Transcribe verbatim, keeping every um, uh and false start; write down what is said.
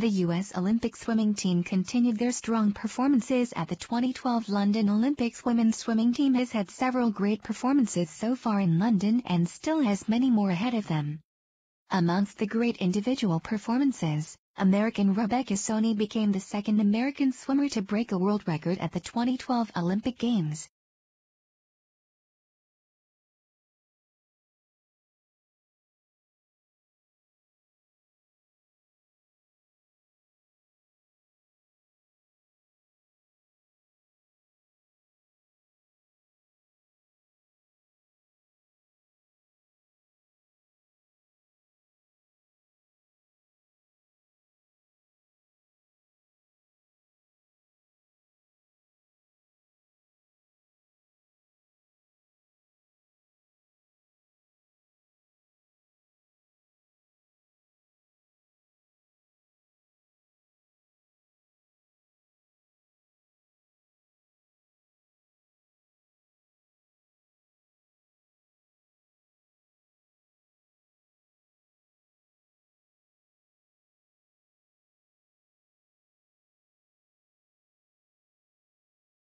The U S Olympic swimming team continued their strong performances at the twenty twelve London Olympics. Women's swimming team has had several great performances so far in London and still has many more ahead of them. Amongst the great individual performances, American Rebecca Soni became the second American swimmer to break a world record at the twenty twelve Olympic Games,